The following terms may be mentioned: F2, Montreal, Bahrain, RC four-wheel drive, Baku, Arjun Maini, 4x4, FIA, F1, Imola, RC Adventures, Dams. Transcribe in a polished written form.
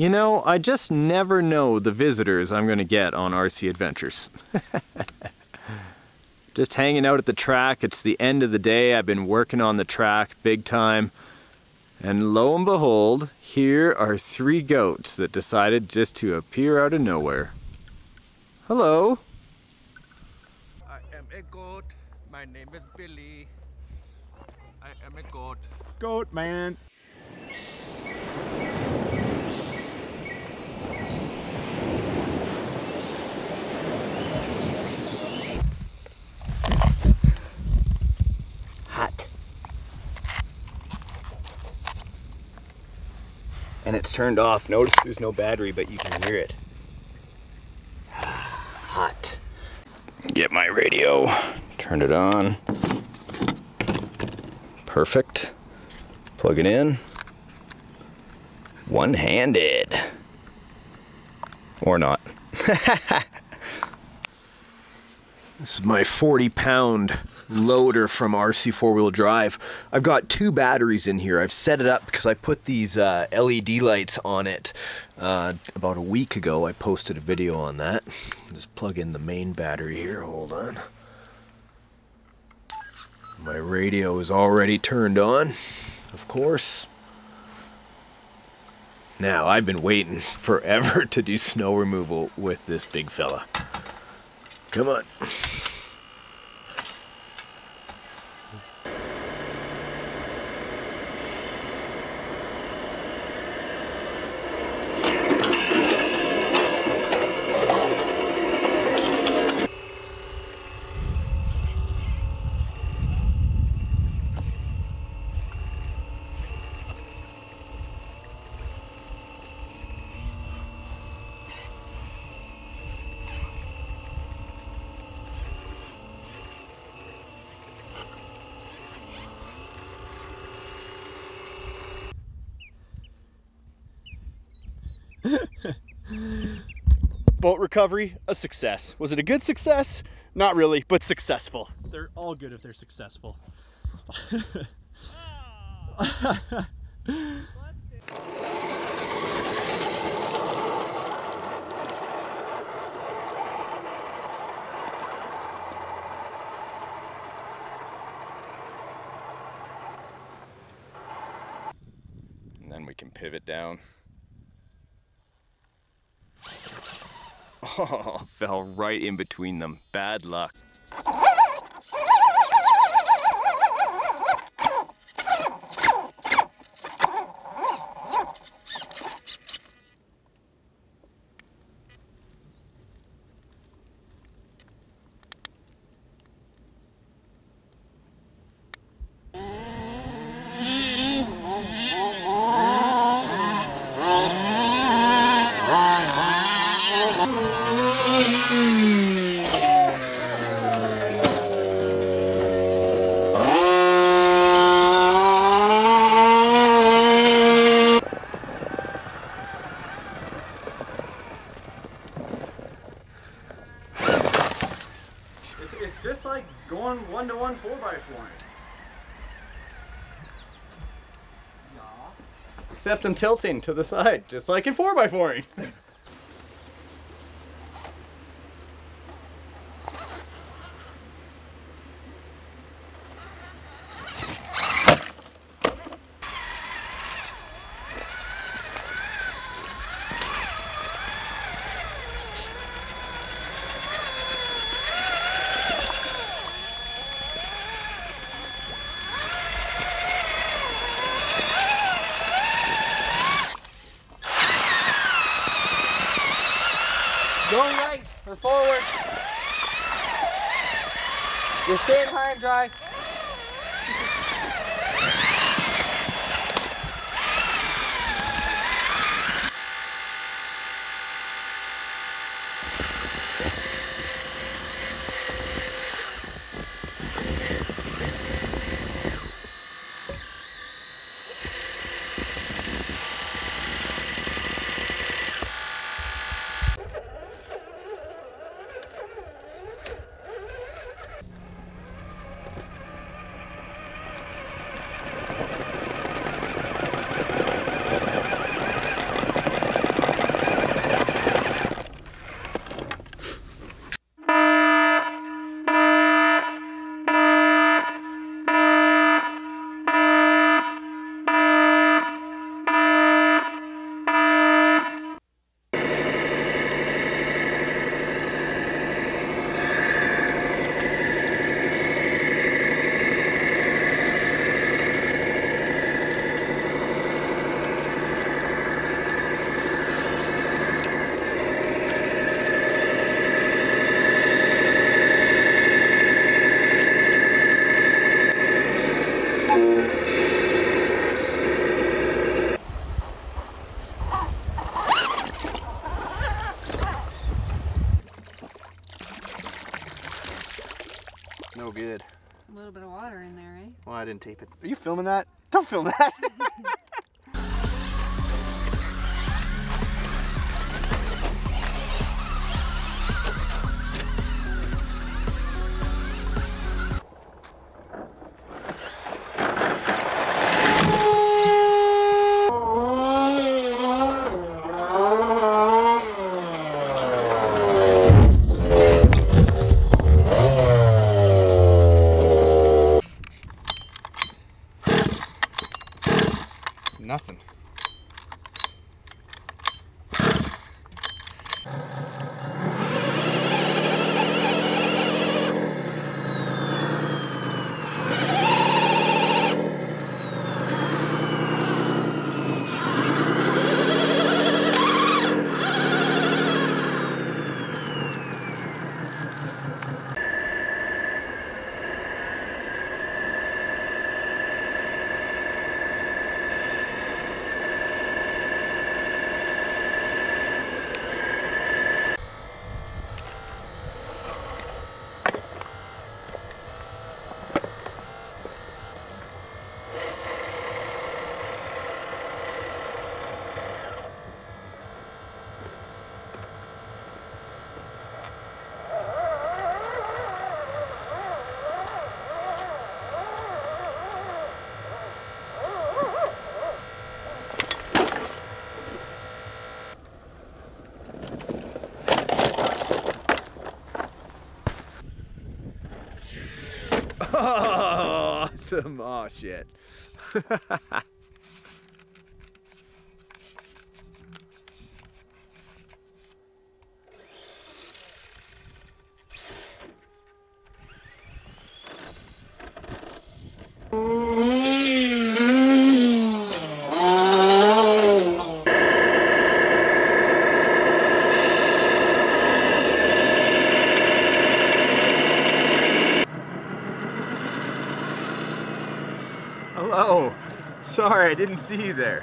You know, I just never know the visitors I'm gonna get on RC Adventures. Just hanging out at the track. It's the end of the day. I've been working on the track big time. And lo and behold, here are three goats that decided just to appear out of nowhere. Hello. I am a goat. My name is Billy. I am a goat. Goat man. And it's turned off. Notice there's no battery, but you can hear it. Hot. Get my radio. Turn it on. Perfect. Plug it in. One-handed. Or not. This is my 40-pound loader from RC four-wheel drive. I've got two batteries in here. I've set it up because I put these LED lights on it about a week ago. I posted a video on that. Just plug in the main battery here. Hold on. My radio is already turned on, of course. Now, I've been waiting forever to do snow removal with this big fella. Come on. Boat recovery, a success. Was it a good success? Not really, but successful. They're all good if they're successful. Oh. And then we can pivot down. Oh, fell right in between them. Bad luck. It's just like going one-to-one 4x4. Yeah. Except I'm tilting to the side, just like in 4x4ing. Going right or forward. You're staying high and dry. good. A little bit of water in there, right? Well, I didn't tape it. Are you filming that? Don't film that. Nothing. Awesome. Oh shit. Hello. Sorry, I didn't see you there.